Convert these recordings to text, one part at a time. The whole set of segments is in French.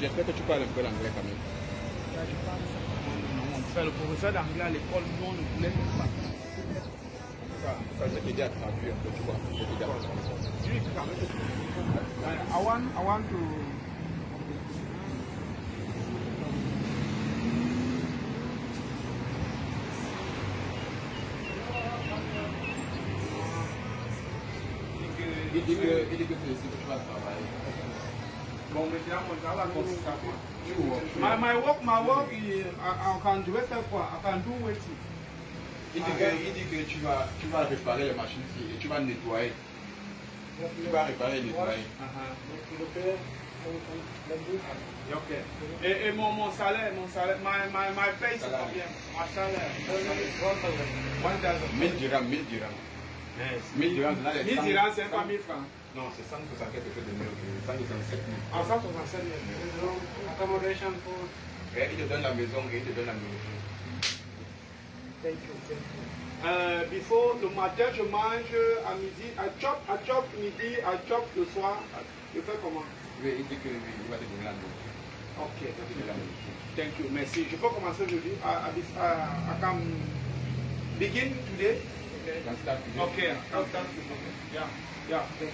J'espère que tu parles un peu l'anglais quand même. Là, je parle ça. Le professeur d'anglais à l'école, nous, on ne voulait pas. Ça, je t'ai dit à traduire un peu, tu vois. Je t'ai dit à traduire. I want to... Il dit que tu vas travailler. My work is I can do it. I can do it. Il dit que tu vas réparer les machines ici et tu vas nettoyer. Tu vas réparer et nettoyer. Okay. Et mon salaire, my pay c'est combien? My salaire. 1000 dirhams. 1000 dirhams, là, les 1000 dirhams, c'est pas 1000 francs. Non, c'est 100% quelque chose de mieux. 167 000. Ah, 167 000. Accommodation for... Il te donne la maison, il te donne la maison. Thank you. Before, le matin, je mange, à midi, à chop midi, à chop le soir. Je fais comment? Oui, il dit que il va te donner la nourriture. Ok, thank you. Merci. Je peux commencer aujourd'hui à quand begin today. Okay. Yeah. Thank you.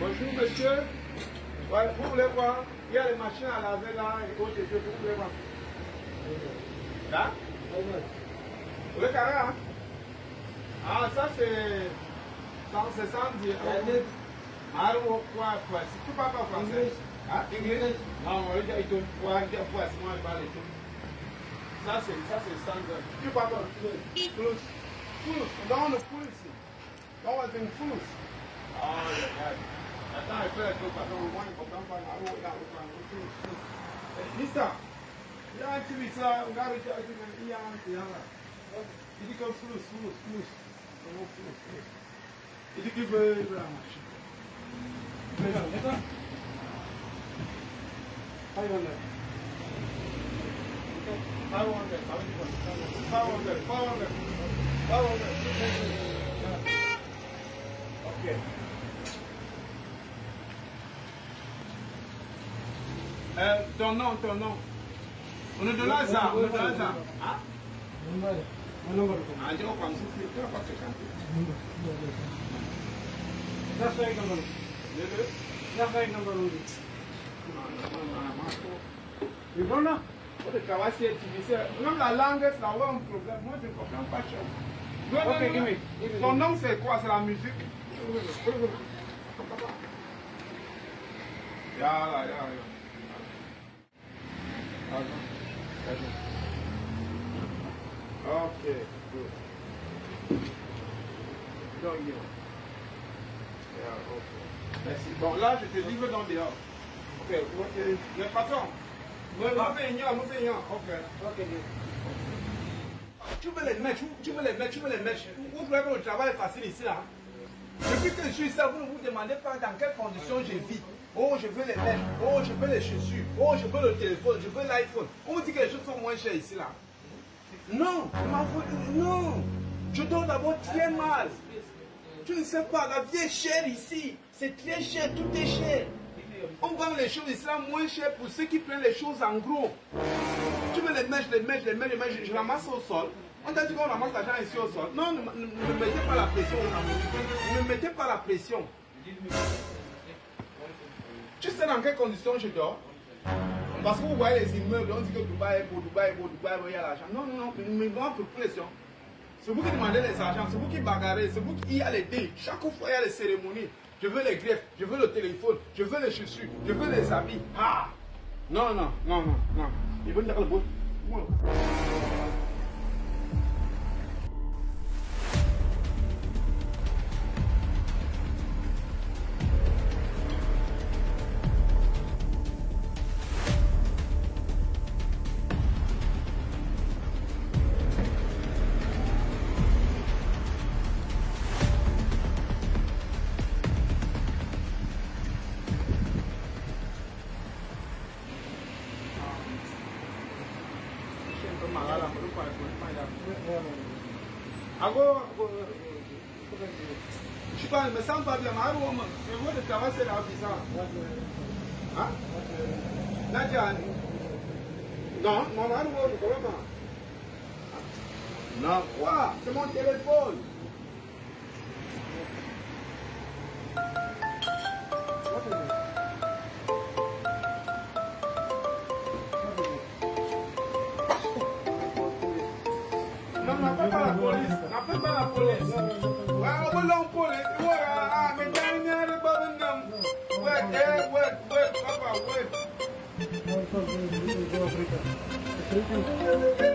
Bonjour monsieur, ouais, vous voulez voir, il y a les machines à laver là, et autres, vous voulez voir. Là? Vous voulez carré, hein? Ah, ça c'est 170. Arro, quoi, si tu parles pas français. Ah, anglais? Non, on va dire, il te faut, sinon il parle et tout. Ça c'est 100. Tu parles pas plus. Non, on ne fout ici. Non, on est une foule. Ah, attends, je fais le truc parce qu'on voit une comprendre pas la roue, il y a un petit bit ça, on garde il y a un petit là. Il dit comme flous. Il dit qu'il veut la machine. Regarde, attends. I wonder. Okay. Ton nom. On est de là, ça. Hein? Non. C'est quoi? C'est la musique. Yeah. Okay, good. Okay. Merci. Bon, là, je te livre dans dehors. Okay. Le patron. Okay. Tu veux les mèches. Vous croyez que le travail est facile ici, là? Depuis que je suis ça, vous ne vous demandez pas dans quelles conditions je vis. Oh, je veux les lettres. Oh, je veux les chaussures. Oh, je veux le téléphone. Je veux l'iPhone. On dit que les choses sont moins chères ici, là. Non, non. Je donne d'abord très mal. Tu ne sais pas, la vie est chère ici. C'est très cher, tout est cher. On vend les choses ici, là, moins chères pour ceux qui prennent les choses en gros. Tu veux les mets, je ramasse au sol. On t'a dit qu'on ramasse l'argent ici au sol. Non, ne mettez pas la pression. Ne mettez pas la pression. Tu sais dans quelles conditions je dors? Parce que vous voyez les immeubles, on dit que Dubaï est beau, Dubaï est beau, Dubaï est beau, il y a l'argent. Non, non, non, mais moi, pour pression. C'est vous qui demandez les argents, c'est vous qui bagarrez, c'est vous qui y a les dés. Chaque fois, il y a les cérémonies. Je veux les greffes, je veux le téléphone, je veux les chaussures, je veux les habits. Ah! Non, non, non, non, non. Ils veulent dire le beau. Je me sens pas bien, je vois le travail, c'est la bizarre. Hein? Non, mon mari, je ne comprends pas. Non, quoi? C'est mon téléphone. Non, n'appelle pas la police. N'appelle pas la police. Wait, Papa, wait.